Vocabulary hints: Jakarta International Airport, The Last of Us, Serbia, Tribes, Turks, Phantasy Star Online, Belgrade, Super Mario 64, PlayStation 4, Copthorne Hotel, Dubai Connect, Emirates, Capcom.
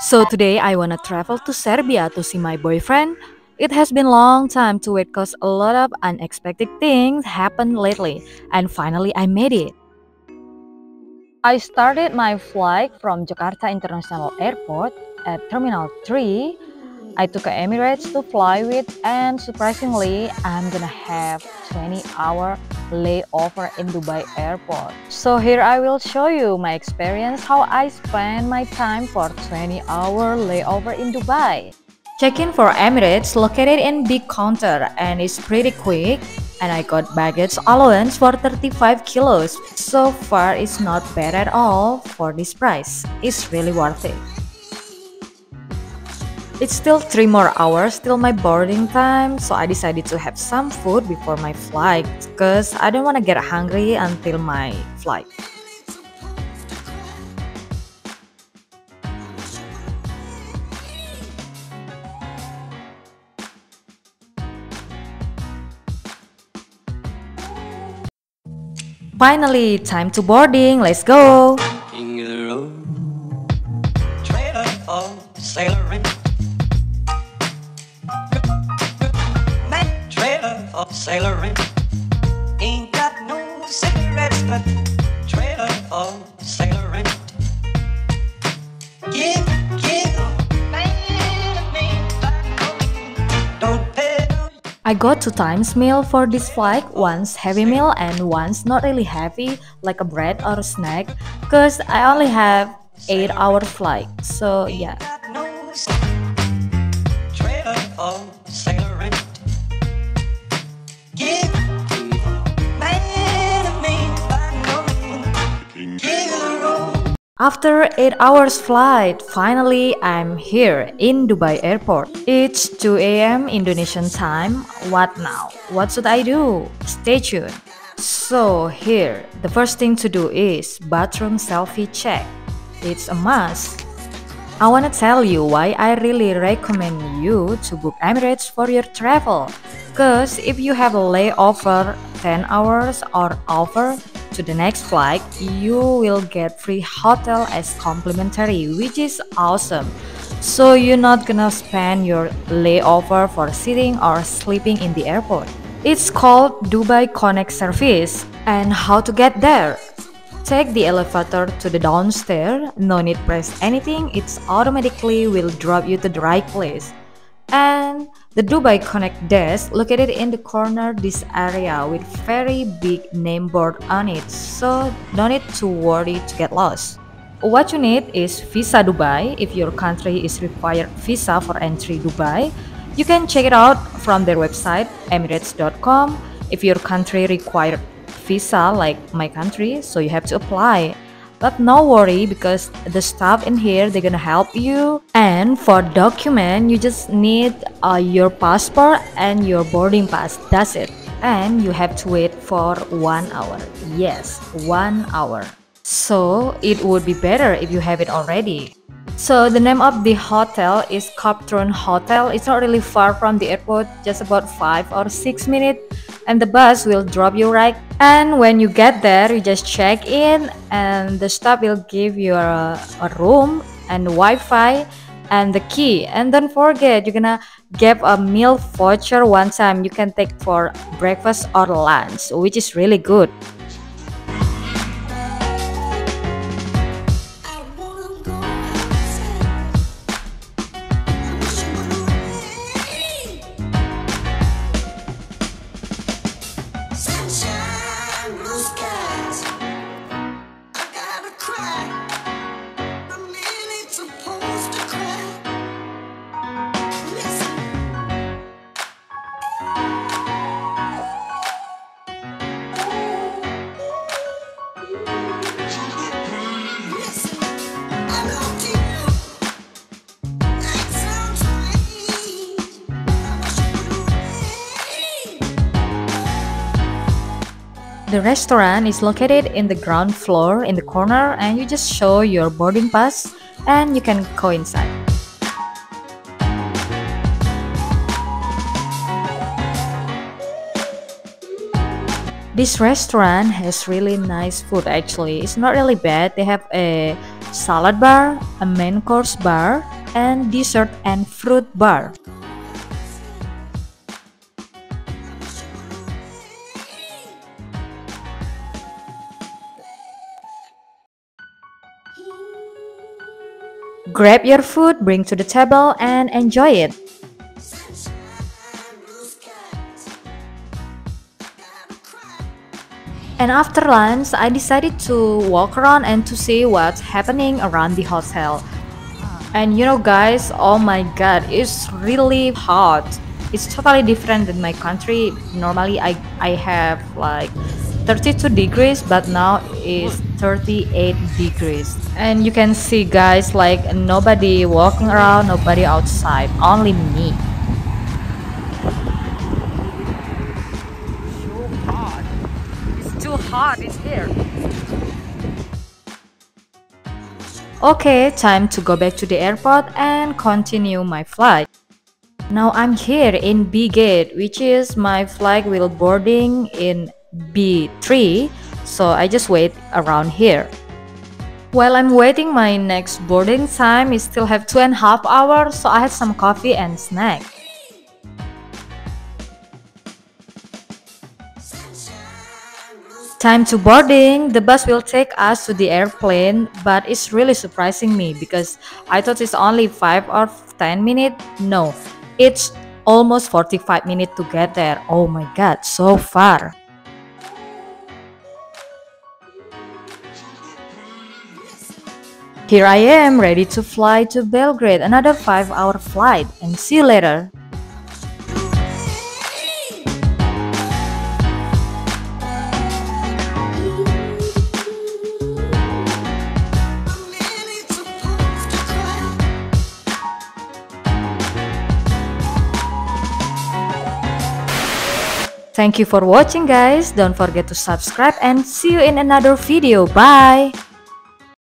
So today I wanna travel to Serbia to see my boyfriend. It has been a long time to wait cause a lot of unexpected things happened lately, and finally I made it. I started my flight from Jakarta International Airport at Terminal 3. I took Emirates to fly with, and surprisingly, I'm gonna have 20-hour layover in Dubai Airport. So here I will show you my experience, how I spend my time for 20-hour layover in Dubai. Check-in for Emirates located in big counter and is pretty quick, and I got baggage allowance for 35 kilos. So far it's not bad at all for this price. It's really worth it. It's still 3 more hours till my boarding time, so I decided to have some food before my flight because I don't want to get hungry until my flight. Finally, time to boarding, let's go! Ain't got no cigarettes, but trailer of sailor in. I got 2 times meal for this flight, once heavy meal and once not really heavy like a bread or a snack, cause I only have 8-hour flight, so yeah. After 8 hours flight, finally I'm here in Dubai Airport. It's 2 a.m. Indonesian time. What now? What should I do? Stay tuned. So here, the first thing to do is bathroom selfie check. It's a must. I wanna tell you why I really recommend you to book Emirates for your travel. Cause if you have a layover 10 hours or over, to the next flight, you will get free hotel as complimentary, which is awesome. So you're not gonna spend your layover for sitting or sleeping in the airport. It's called Dubai Connect service. And how to get there? Take the elevator to the downstairs, no need press anything, it's automatically will drop you to the right place. And the Dubai Connect desk located in the corner this area with very big name board on it, so no need to worry to get lost. What you need is Visa Dubai. If your country is required visa for entry Dubai, you can check it out from their website emirates.com. If your country required visa like my country, so you have to apply. But no worry, because the staff in here, they're gonna help you. And for document, you just need your passport and your boarding pass, that's it. And you have to wait for 1 hour. Yes, 1 hour. So it would be better if you have it already. So the name of the hotel is Copthorne Hotel. It's not really far from the airport, just about 5 or 6 minutes. And the bus will drop you right, and when you get there you just check in and the staff will give you a room and Wi-Fi and the key. And don't forget, you're gonna get a meal voucher 1 time you can take for breakfast or lunch, which is really good. The restaurant is located in the ground floor in the corner, and you just show your boarding pass and you can go inside. This restaurant has really nice food actually. It's not really bad. They have a salad bar, a main course bar, and dessert and fruit bar. Grab your food, bring to the table, and enjoy it. And after lunch, I decided to walk around and to see what's happening around the hotel. And you know guys, oh my god, it's really hot. It's totally different than my country. Normally I have like 32 degrees, but now it's 38 degrees. And you can see guys, like nobody walking around, nobody outside, only me. So hot. It's too hot in here. Okay, time to go back to the airport and continue my flight. Now I'm here in B gate, which is my flight will boarding in B3, so I just wait around here. While I'm waiting my next boarding time, I still have 2.5 hours, so I had some coffee and snack. Time to boarding. The bus will take us to the airplane, but it's really surprising me because I thought it's only 5 or 10 minutes. No, it's almost 45 minutes to get there. Oh my god, so far. Here I am, ready to fly to Belgrade, another 5-hour flight, and see you later. Thank you for watching guys, don't forget to subscribe and see you in another video, bye!